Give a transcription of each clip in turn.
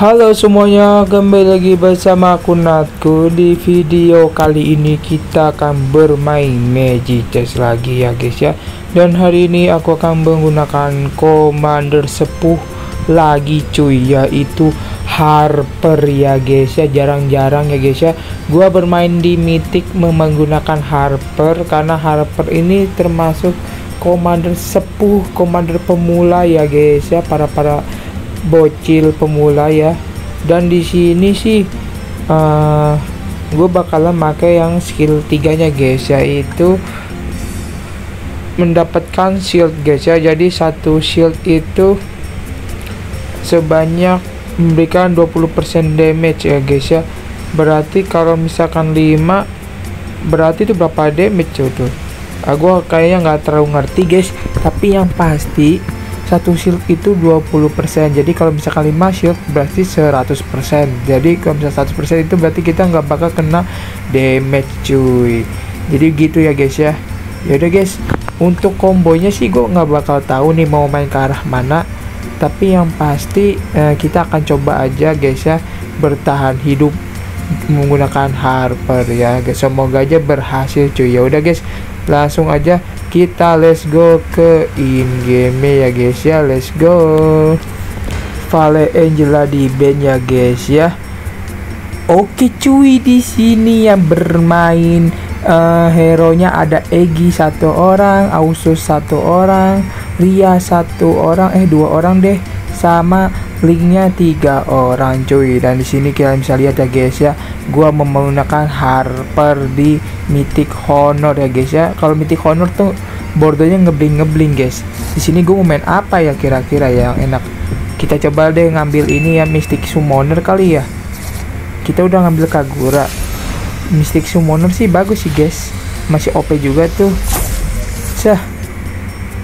Halo semuanya, kembali lagi bersama aku NadKun. Di video kali ini kita akan bermain Magic Chess lagi ya guys ya. Dan hari ini aku akan menggunakan commander sepuh lagi cuy, yaitu Harper ya guys ya. Jarang-jarang ya guys ya gua bermain di Mythic menggunakan Harper, karena Harper ini termasuk commander sepuh, commander pemula ya guys ya, para bocil pemula ya. Dan di sini sih gue bakalan pakai yang skill 3 nya guys, yaitu mendapatkan shield guys ya. Jadi satu shield itu sebanyak memberikan 20% damage ya guys ya. Berarti kalau misalkan 5, berarti itu berapa damage tuh? Gue kayaknya nggak terlalu ngerti guys, tapi yang pasti satu shield itu 20%. Jadi kalau misalkan 5 shield berarti 100%. Jadi kalau misalkan 100% itu berarti kita nggak bakal kena damage cuy. Jadi gitu ya guys ya. Yaudah guys, untuk kombonya sih gue nggak bakal tahu nih mau main ke arah mana, tapi yang pasti kita akan coba aja guys ya, bertahan hidup menggunakan Harper ya guys. Semoga aja berhasil cuy. Ya udah guys, langsung aja kita let's go ke in game ya guys ya. Let's go. Vale Angela di band ya guys ya. Oke cuy, di sini yang bermain hero nya ada Egi 1 orang, Ausus 1 orang, Ria 1 orang, 2 orang deh, sama Linknya 3 orang cuy. Dan di sini kalian bisa lihat ya guys ya, gua menggunakan Harper di Mythic Honor ya guys ya. Kalau Mythic Honor tuh bordonya ngebling guys. Di sini gua mau main apa ya kira-kira yang enak? Kita coba deh ngambil ini ya, Mystic Summoner kali ya. Kita udah ngambil Kagura. Mystic Summoner sih bagus sih guys, masih OP juga tuh. Sah,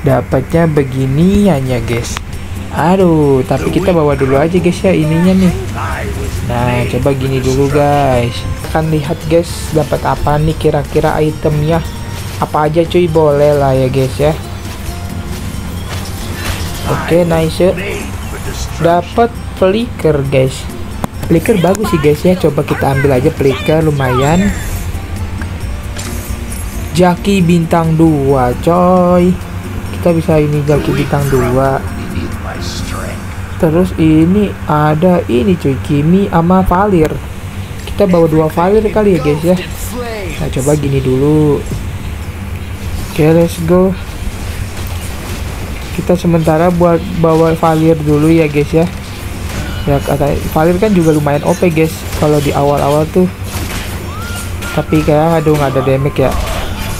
dapatnya beginian ya guys. Aduh, tapi kita bawa dulu aja guys ya ininya nih. Nah, coba gini dulu guys. Kan lihat guys, dapat apa nih kira-kira itemnya? Apa aja cuy, boleh lah ya guys ya. Oke, nice. Dapat Flicker guys. Flicker bagus sih guys ya. Coba kita ambil aja Flicker, lumayan. Jaki bintang 2 coy. Kita bisa ini jaki bintang 2. Terus ini ada ini cuy, Kimi sama Valir. Kita bawa 2 Valir kali ya guys ya. Nah, coba gini dulu. Oke, let's go. Kita sementara buat bawa Valir dulu ya guys ya. Ya, Valir kan juga lumayan OP guys kalau di awal-awal tuh. Tapi kayak aduh nggak ada damage ya.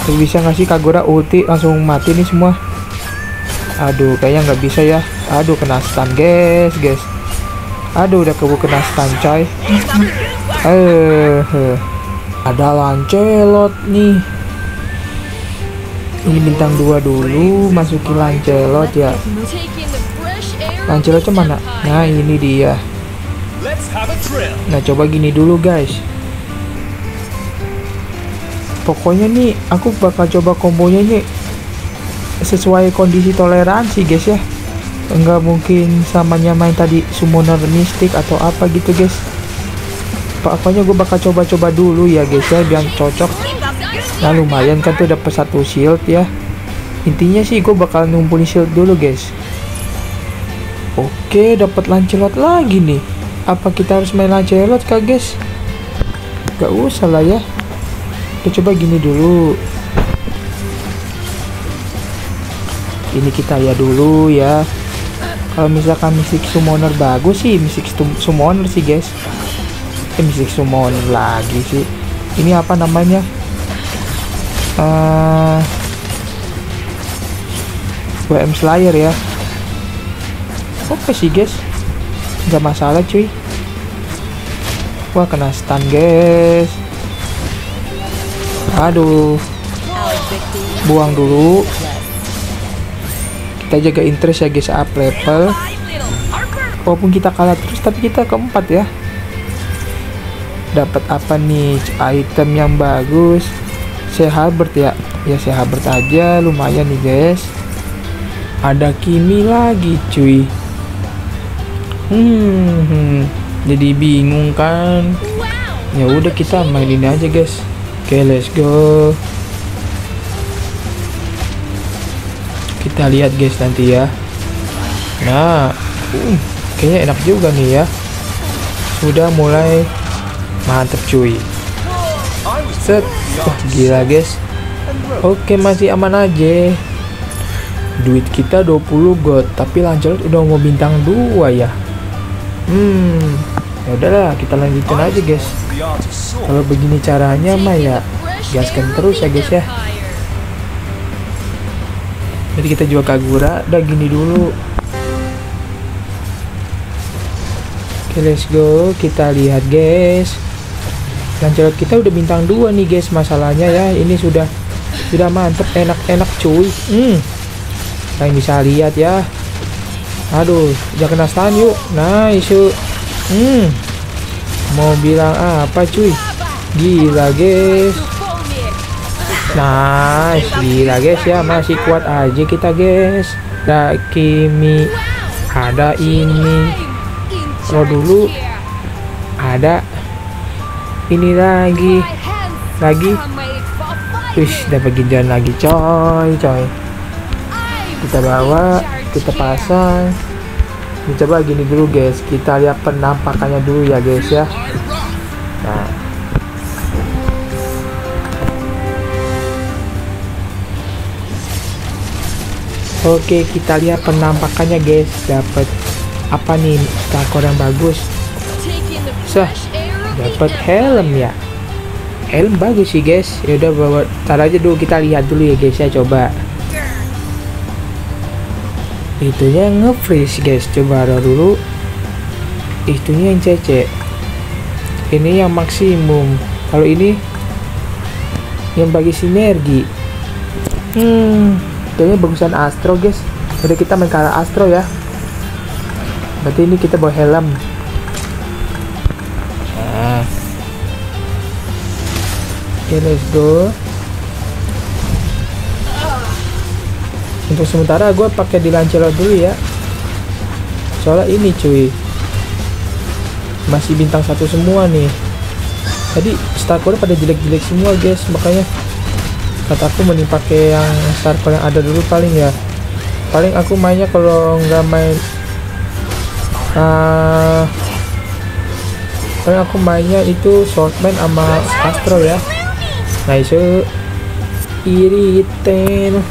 Tapi bisa ngasih Kagura ulti langsung mati nih semua. Aduh, kayaknya nggak bisa ya. Aduh, kena stun guys. Aduh, udah keburu kena stun coy. Ada Lancelot nih. Ini bintang 2 dulu, masukin Lancelot ya. Lancelotnya mana? Nah, ini dia. Nah, coba gini dulu guys. Pokoknya nih, aku bakal coba kombonya nih sesuai kondisi toleransi guys ya. Enggak mungkin samanya main tadi summoner mistik atau apa gitu guys. Pokoknya gue bakal coba-coba dulu ya guys ya, biar cocok. Nah, lumayan kan tuh dapet 1 shield ya. Intinya sih gue bakal ngumpulin shield dulu guys. Oke, dapat Lancelot lagi nih. Apa kita harus main Lancelot kah guys? Gak usah lah ya. Kita coba gini dulu. Ini kita ya dulu ya. Kalau misalkan Mystic Summoner bagus sih, Mystic Summoner sih guys. Mystic Summoner lagi sih. Ini apa namanya? WM Slayer ya. Oke sih guys, nggak masalah cuy. Wah, kena stun guys. Aduh, buang dulu. Kita jaga interest ya guys, up level. Walaupun kita kalah terus, tapi kita keempat ya. Dapat apa nih item yang bagus? Saber ya. Ya, Saber aja lumayan nih guys. Ada Kimi lagi cuy. jadi bingung kan. Ya udah kita mainin aja guys. Oke, let's go. Kita lihat guys nanti ya. Nah, kayaknya enak juga nih ya. Sudah mulai mantep cuy. Set, wah gila guys. Oke, masih aman aja. Duit kita 20 gold, tapi Lancelot udah mau bintang 2 ya. Ya udahlah, kita lanjutin aja guys. Kalau begini caranya mah ya, gaskan terus ya guys ya. Jadi kita jual Kagura, udah gini dulu. Oke, let's go, kita lihat guys. Lancelot kita udah bintang 2 nih guys, masalahnya ya. Ini sudah mantep, enak-enak cuy. Kalian bisa lihat ya. Aduh, jangan kena stun yuk. Nice yuk. Mau bilang apa cuy. Gila guys. Nice. Gila guys ya. Masih kuat aja kita guys. Ada Kimi, ada ini. Kalau dulu ada ini lagi. Wih, dapat ginjalan lagi coy. Kita bawa, kita pasang. Coba gini dulu guys, kita lihat penampakannya dulu ya guys ya. Nah, oke, kita lihat penampakannya guys. Dapat apa nih, kakor yang bagus. Sah, dapat helm ya. Helm bagus sih guys. Ya udah, bawa tar aja dulu, kita lihat dulu ya guys ya. Coba itunya nge-freeze guys, coba ada dulu itunya yang cece, ini yang maksimum, kalau ini yang bagi sinergi. Kayaknya bagusan Astro guys. Udah, kita main kalah Astro ya. Berarti ini kita bawa helm. Oke, let's go. Untuk sementara gue pakai di Lancelot dulu ya, soalnya ini cuy masih bintang 1 semua nih. Tadi starcore pada jelek-jelek semua guys, makanya kataku mending pakai yang starcore yang ada dulu paling ya. Paling aku mainnya kalau nggak main paling aku mainnya itu Shortman sama Astro ya. Nice. Iritel.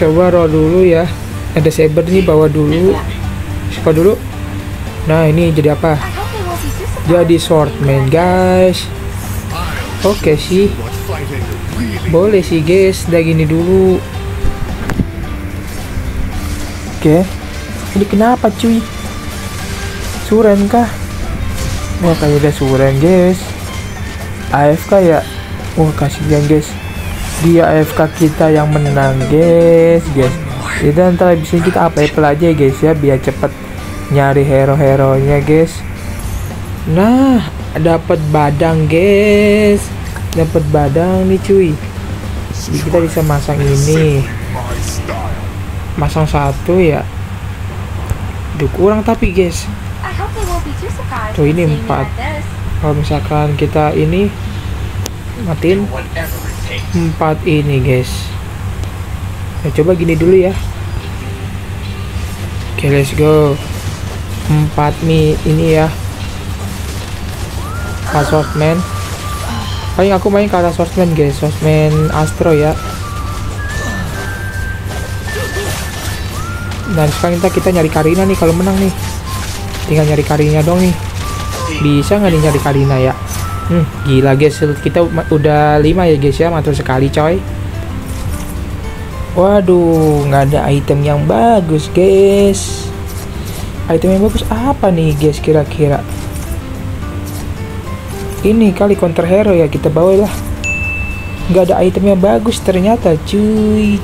Coba roll dulu ya. Ada Saber nih, bawa dulu. Suka dulu. Nah, ini jadi apa? Jadi Shortman guys. Oke sih. Boleh sih guys. Udah gini dulu. Oke. Ini kenapa cuy? Suren kah? Wah, kayak udah suren guys. AFK ya. Wah, kasihan guys. Dia AFK, kita yang menang guys. Jadi ntar bisa kita apel aja guys ya, biar cepet nyari hero-heronya guys. Nah, dapat Badang guys, dapat Badang nih cuy. Jadi kita bisa masang ini, masang satu ya. Duh, kurang tapi guys. Tuh, ini 4. Kalau misalkan kita ini matiin 4 ini guys. Nah, coba gini dulu ya. Oke, let's go. 4 nih ini ya, Shortman. Paling aku main ke arah Shortman guys, Shortman Astro ya. Dan sekarang kita nyari Karina nih. Kalau menang nih tinggal nyari Karina dong nih. Bisa nggak nih nyari Karina ya? Gila guys, kita udah 5 ya guys ya, mantul sekali coy. Waduh, nggak ada item yang bagus guys. Item yang bagus apa nih guys kira-kira? Ini kali counter hero ya, kita bawa lah. Nggak ada item yang bagus ternyata cuy.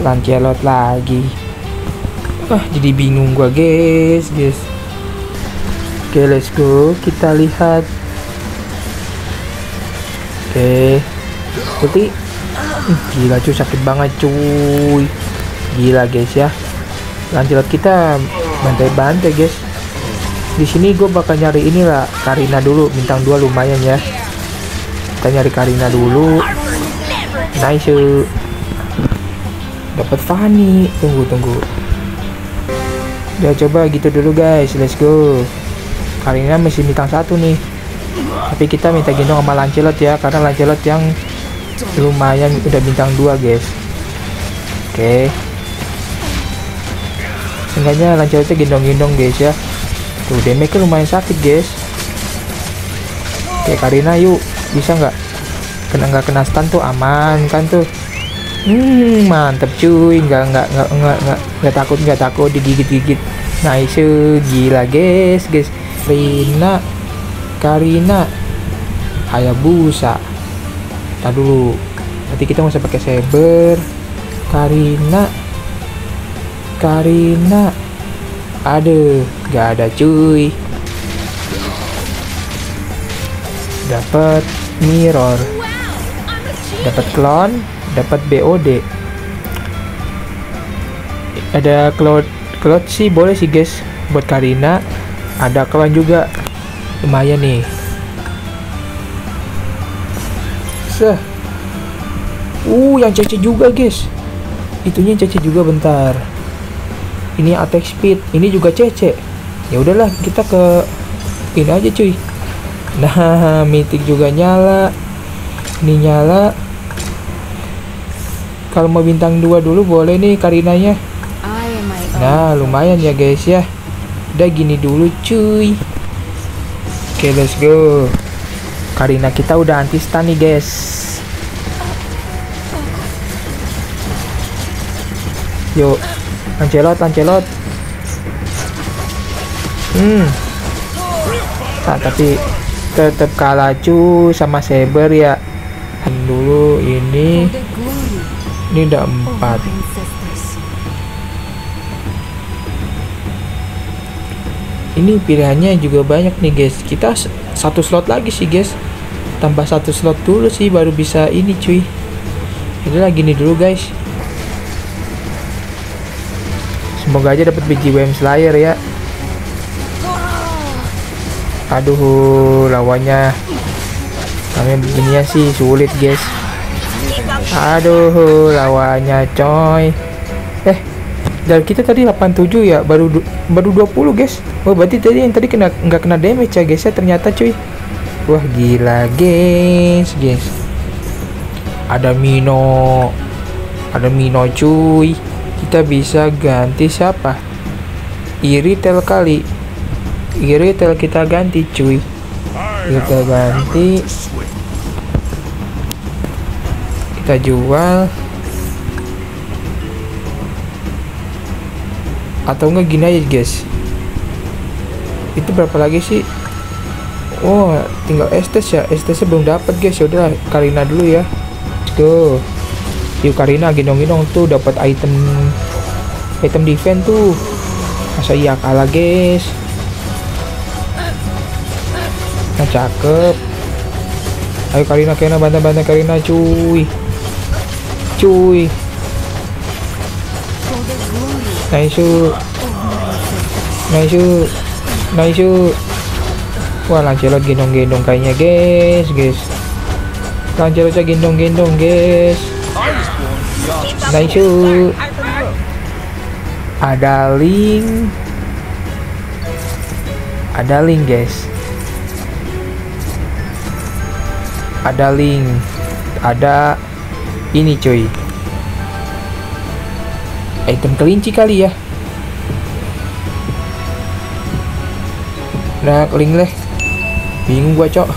Lancelot lagi. Jadi bingung gua guys. Oke, let's go, kita lihat. Oke, berarti Gila cuy, sakit banget cuy. Gila guys ya, Lancelot kita bantai-bantai guys. Di sini gue bakal nyari inilah Karina dulu, bintang 2 lumayan ya. Kita nyari Karina dulu. Nice. Dapat Fanny. Tunggu. Ya coba gitu dulu guys, let's go. Karina masih bintang 1 nih. Tapi kita minta gendong sama Lancelot ya, karena Lancelot yang lumayan udah bintang 2 guys. Oke. Seenggaknya Lancelotnya gendong-gendong guys ya. Tuh damage-nya lumayan sakit guys. Oke Karina yuk, bisa nggak? Kena nggak kena stun tuh, aman kan tuh. Mantep cuy, nggak takut digigit-gigit. Nice, gila guys. Karina, Hayabusa. Tar dulu. Nanti kita nggak usah pakai Saber. Karina. Aduh, nggak ada cuy. Dapat mirror. Dapat clone. Dapat BOD. Ada cloud sih boleh sih guys buat Karina. Ada clone juga lumayan nih. Yang cece juga guys, itunya cece juga. Bentar, ini attack speed, ini juga cece. Ya udahlah, kita ke ini aja cuy. Nah, mythic juga nyala. Ini nyala. Kalau mau bintang 2 dulu boleh nih Karinanya. Nah, lumayan ya guys ya. Udah gini dulu cuy. Oke, let's go. Karina kita udah anti stun nih guys. Yuk, Lancelot. Nah, tapi tetap kalah cuy sama Saber ya. Dulu ini. Ini udah 4. Ini pilihannya juga banyak nih guys. Kita satu slot lagi sih guys. Tambah satu slot dulu sih baru bisa ini cuy. Yaudah gini dulu guys. Semoga aja dapat biji WM Slayer ya. Aduh, lawannya kami begininya sih sulit guys. Aduh, lawannya coy. Dari kita tadi 87 ya, baru 20 guys. Wah, berarti tadi yang tadi nggak kena damage ya guys ya, ternyata cuy. Wah, gila guys. Ada Mino cuy. Kita bisa ganti siapa? Iritel kali. Iritel kita ganti cuy. Kita ganti. Kita jual atau enggak gini aja guys. Itu berapa lagi sih? Oh, tinggal Estes ya. Estesnya belum dapat guys. Yaudah Karina dulu ya. Let's go. Yuk Karina, gendong-gendong tuh dapat item defense tuh. Masa iya kalah guys. Nah, cakep. Ayo Karina bantai-bantai Karina cuy. Nice. Wah, Lancelot gendong-gendong kayaknya guys. Lancelotnya gendong-gendong guys. Nice. Ada link guys. Ada ini cuy, item kelinci kali ya. Nah, link leh, bingung gua cok.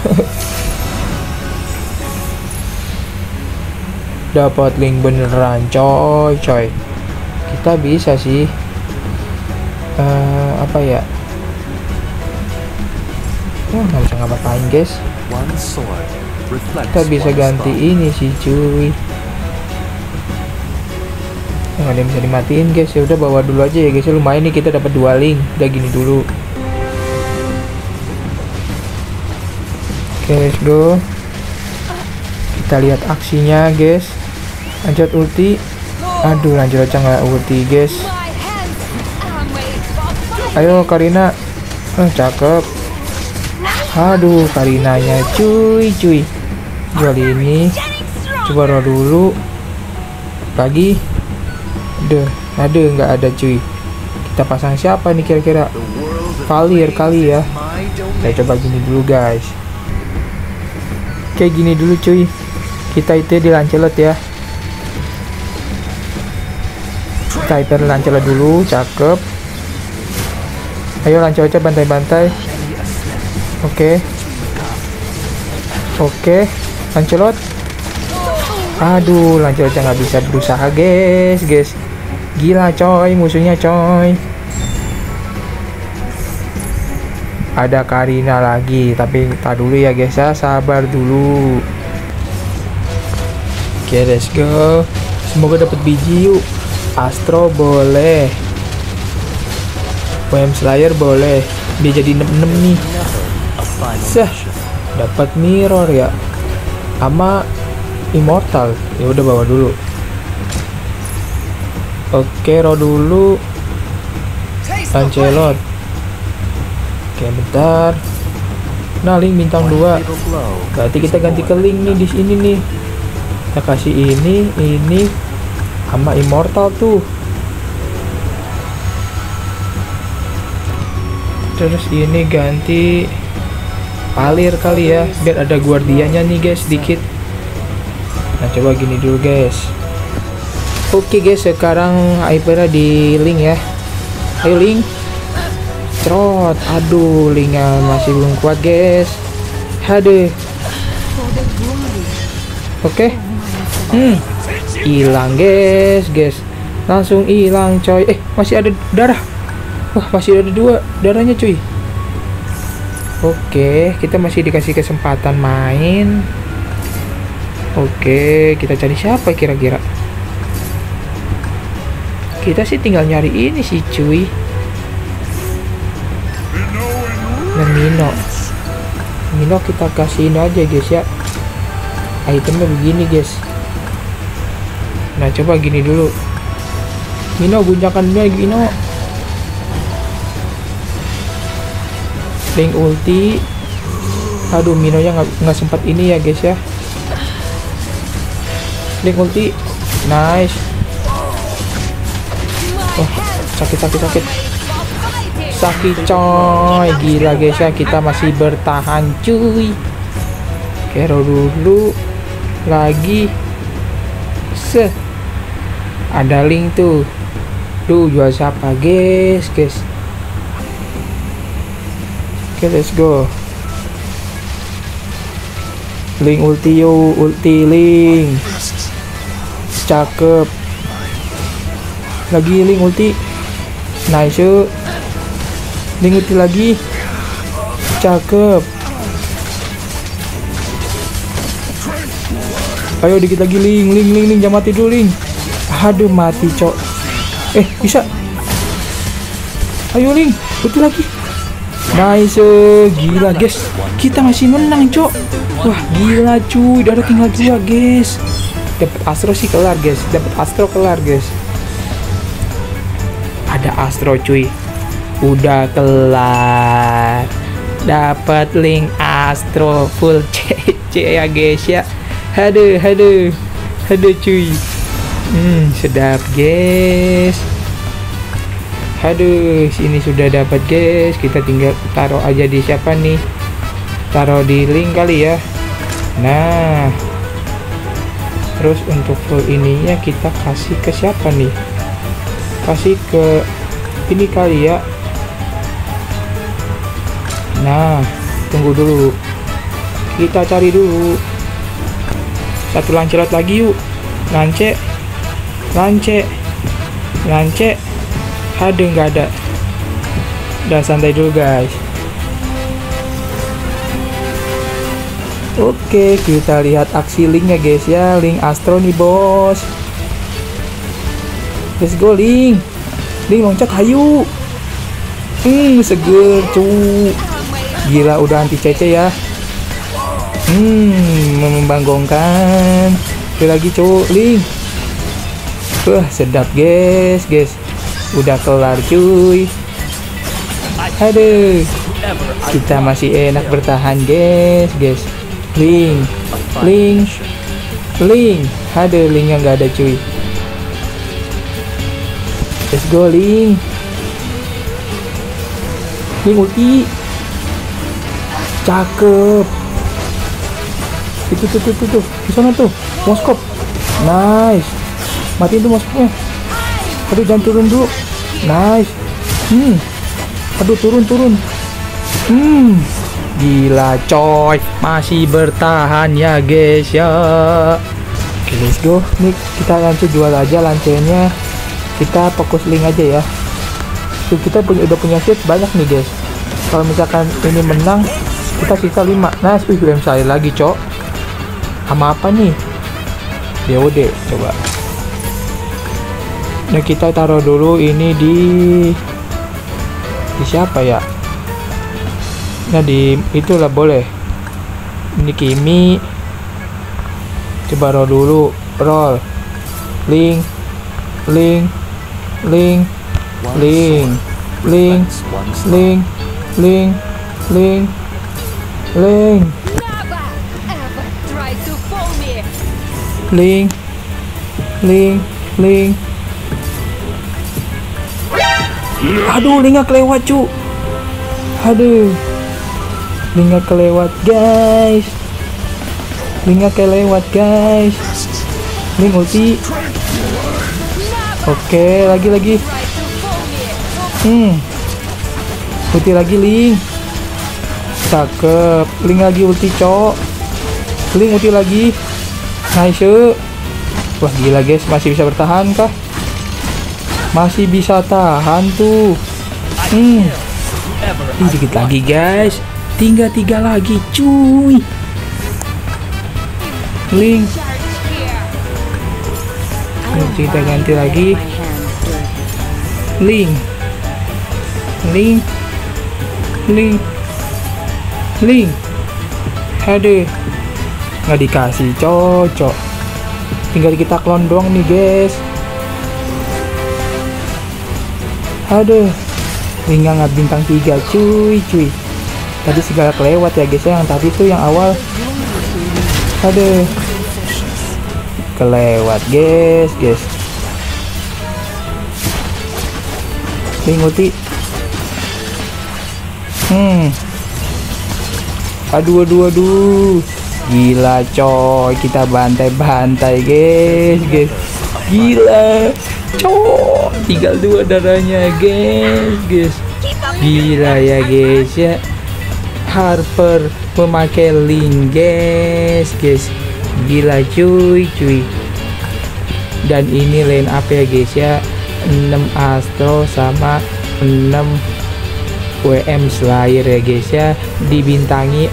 Dapat link beneran coy. Kita bisa sih apa ya. Nggak bisa ngapa-ngapain guys. Kita bisa ganti ini sih cuy. Nggak ada yang bisa dimatiin guys. Ya udah bawa dulu aja ya guys. Lumayan nih kita dapat 2 link. Udah gini dulu. Oke, let's go. Kita lihat aksinya guys. Lanjut ulti. Aduh, lanjut aja nggak ulti, guys. Ayo Karina. Cakep. Aduh, Karinanya cuy. Jual ini. Coba roll dulu. Pagi. Aduh, nggak ada cuy. Kita pasang siapa nih kira-kira? Valir kali ya. Kita coba gini dulu, guys. Kayak gini dulu cuy. Kita itu di Lancelot ya. Kita hyper Lancelot dulu, cakep. Ayo Lancelotnya bantai-bantai. Oke. Lancelot. Aduh, Lancelotnya nggak bisa berusaha, guys. Gila coy, musuhnya coy. Ada Karina lagi, tapi kita dulu ya guys ya, sabar dulu. Oke, let's go. Semoga dapat biji yuk. Astro boleh, WM Slayer boleh, dia jadi 66 nih. Sah, dapat mirror ya, sama immortal. Ya udah bawa dulu. Oke, roll dulu. Lancelot. Oke, bentar. Nah, Link bintang 2. Berarti kita ganti ke Link nih di sini nih. Kita kasih ini sama immortal tuh. Terus ini ganti Valir kali ya, biar ada guardiannya nih guys sedikit. Nah, coba gini dulu guys. Oke guys, sekarang hypernya di Link ya. Ayo Link. Trot, aduh, Linknya masih belum kuat guys. Aduh. Oke. Hilang guys. Langsung hilang coy. Masih ada darah. Wah, masih ada 2 darahnya cuy. Oke, kita masih dikasih kesempatan main. Oke, kita cari siapa kira-kira? Kita sih tinggal nyari ini sih cuy. Mino kita kasihin aja guys ya. Itemnya begini guys. Nah, coba gini dulu. Mino gunjakannya Mino. Link ulti. Aduh, Minonya nggak sempat ini ya guys ya. Link ulti. Nice. Oh, sakit. Sakit coy, gila guys ya, kita masih bertahan cuy. Oke, roll dulu lagi. Ada Link tuh. Duh, jual siapa guys. Oke, let's go. Link ulti yo, ulti Link. Cakep. Lagi Link ulti. Nice yuk. Link ulti lagi. Cakep. Ayo dikit lagi Link, jangan mati dulu Link. Aduh, mati cok. Bisa. Ayo Link, ulti lagi. Nice. Gila guys, kita masih menang cok. Wah, gila cuy, darah tinggal 2 guys. Dapat Astro sih kelar guys. Ada Astro cuy. Udah kelar, dapat Link Astro full CC ya guys ya. Aduh cuy. Sedap guys. Aduh, sini sudah dapat guys. Kita tinggal taruh aja di siapa nih? Taruh di Link kali ya. Nah, terus untuk full ininya kita kasih ke siapa nih? Kasih ke ini kali ya. Nah, tunggu dulu. Kita cari dulu. Satu Lancelot lagi yuk. Lance. Aduh, nggak ada. Udah, santai dulu guys. Oke, kita lihat aksi Linknya guys ya. Link Astro nih bos. Let's go Link. Link loncat, hayu. Seger cuy. Gila, udah anti CC ya. Membanggongkan. Lagi lagi cuy, Link. Sedap guys, udah kelar cuy. Aduh, kita masih enak bertahan guys, Link. Aduh, Linknya nggak ada cuy. Let's go Link. Ini multi. Cakep. Itu tuh di sana tuh Moscow. Nice. Matiin tuh Moscownya. Aduh, jangan turun dulu. Nice. Aduh, turun. Gila coy, masih bertahan ya guys ya. Oke, let's go. Nih kita lanjut jual aja lancenya. Kita fokus Link aja ya. Tuh, kita udah punya seat banyak nih guys. Kalau misalkan ini menang, kita sisa 5. Nah, WM Slayer lagi cok. Sama apa nih? DOD coba. Nah, kita taruh dulu ini di siapa ya? Nah, di itulah boleh. Ini Kimi. Coba roll dulu, Link. Aduh, Linknya kelewat cu. Linknya kelewat guys. Link ulti. Oke, lagi. Ulti lagi Link. Cakep. Link lagi ulti cok. Link ulti lagi. Nice. Wah gila guys, masih bisa bertahan kah? Masih bisa tahan tuh. Ini dikit lagi guys. Tinggal 3 lagi cuy. Link. Kita ganti lagi. Link. Aduh, nggak dikasih cocok. Tinggal kita klon doang nih guys. Aduh, Linknya nggak bintang 3 cuy. Tadi segala kelewat ya guys ya. Yang tadi tuh yang awal. Aduh, kelewat guys. Link ulti. Aduh. Gila coy, kita bantai-bantai guys. Gila coy, tinggal 2 darahnya guys. Gila ya guys ya. Harper memakai Link guys. Gila cuy. Dan ini line up ya guys ya. 6 Astro sama 6 WM Slayer ya guys ya, dibintangi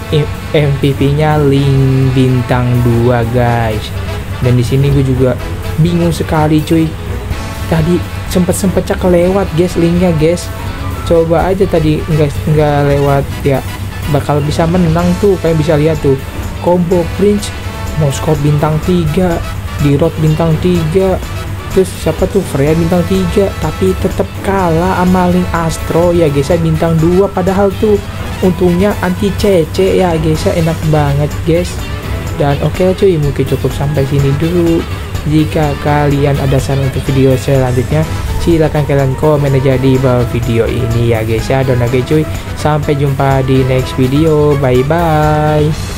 MVP-nya Link bintang 2 guys. Dan di sini gue juga bingung sekali cuy. Tadi sempet kelewat guys Linknya guys. Coba aja tadi nggak lewat ya, bakal bisa menang tuh. Kayak bisa lihat tuh combo Prince Moscow bintang 3, Dirot bintang 3. Terus siapa tuh Freya bintang 3, tapi tetap kalah sama Link Astro ya guys ya bintang 2. Padahal tuh untungnya anti CC ya guys ya, enak banget guys. Dan oke cuy, mungkin cukup sampai sini dulu. Jika kalian ada saran untuk video selanjutnya, silahkan kalian komen aja di bawah video ini ya guys ya. Don't forget cuy, sampai jumpa di next video, bye bye.